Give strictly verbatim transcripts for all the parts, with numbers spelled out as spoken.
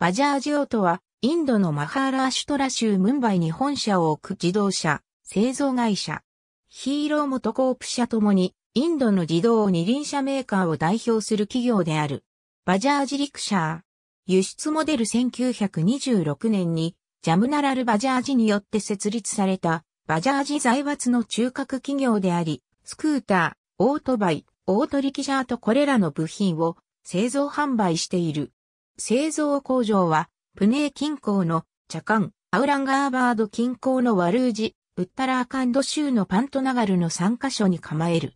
バジャージオとは、インドのマハーラーシュトラ州ムンバイに本社を置く自動車、製造会社。ヒーローモトコープ社ともに、インドの自動二輪車メーカーを代表する企業である。バジャージ・リクシャー。輸出モデルせんきゅうひゃくにじゅうろくねんに、ジャムナラル・バジャージによって設立された、バジャージ財閥の中核企業であり、スクーター、オートバイ、オートリキシャーとこれらの部品を製造販売している。製造工場は、プネー近郊のチャカン、アウランガーバード近郊のワルージ、ウッタラーカンド州のパントナガルのさんかしょに構える。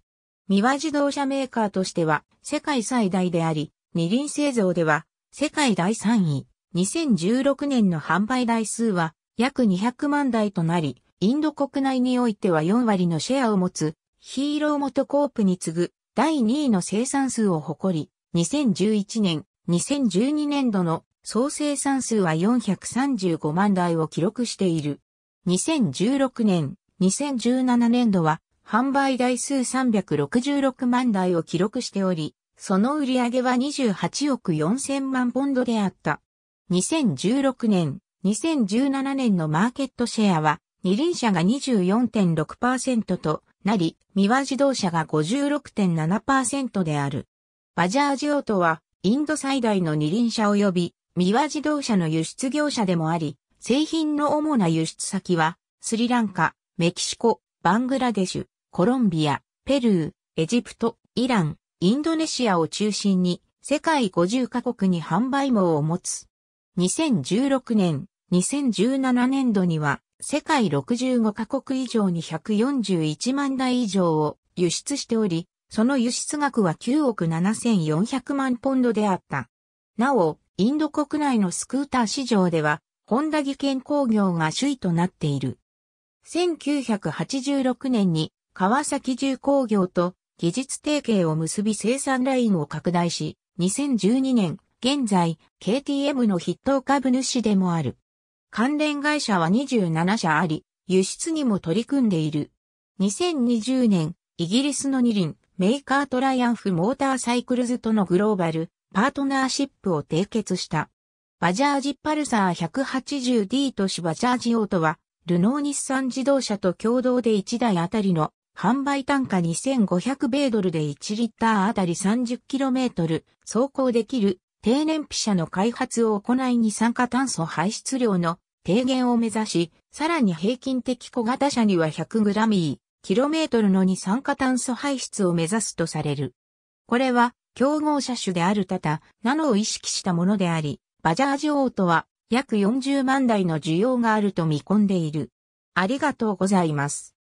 ミワ自動車メーカーとしては世界最大であり、二輪製造では世界だいさんい。にせんじゅうろくねんの販売台数は約にひゃくまんだいとなり、インド国内においてはよんわりのシェアを持つヒーローモトコープに次ぐだいにいの生産数を誇り、にせんじゅういちねん、にせんじゅうにねんどの総生産数はよんひゃくさんじゅうごまんだいを記録している。にせんじゅうろくねん、にせんじゅうななねんどは販売台数さんびゃくろくじゅうろくまんだいを記録しており、その売り上げはにじゅうはちおくよんせんまんポンドであった。にせんじゅうろくねん、にせんじゅうななねんのマーケットシェアは二輪車が にじゅうよんてんろくパーセント となり、ミワ自動車が ごじゅうろくてんななパーセント である。バジャージオートはインド最大の二輪車及びミワ自動車の輸出業者でもあり、製品の主な輸出先は、スリランカ、メキシコ、バングラデシュ、コロンビア、ペルー、エジプト、イラン、インドネシアを中心に、世界ごじゅっかこくに販売網を持つ。にせんじゅうろくねん、にせんじゅうななねんどには、世界ろくじゅうごかこく以上にひゃくよんじゅういちまんだい以上を輸出しており、その輸出額はきゅうおくななせんよんひゃくまんポンドであった。なお、インド国内のスクーター市場では、ホンダ技研工業が首位となっている。せんきゅうひゃくはちじゅうろくねんに川崎重工業と技術提携を結び生産ラインを拡大し、にせんじゅうにねん、現在 ケーティーエム の筆頭株主でもある。関連会社はにじゅうななしゃあり、輸出にも取り組んでいる。にせんにじゅうねん、イギリスの二輪、メーカートライアンフモーターサイクルズとのグローバル、パートナーシップを締結した。バジャージパルサー ひゃくはちじゅうディー 都市バジャージオートは、ルノー日産自動車と共同でいちだいあたりの販売単価にせんごひゃくべいドルでいちリッターあたり さんじゅっキロメートル 走行できる低燃費車の開発を行い二酸化炭素排出量の低減を目指し、さらに平均的小型車には ひゃくグラムキロメートル の二酸化炭素排出を目指すとされる。これは、競合車種であるタタ、ナノを意識したものであり、バジャージオートは約よんじゅうまんだいの需要があると見込んでいる。ありがとうございます。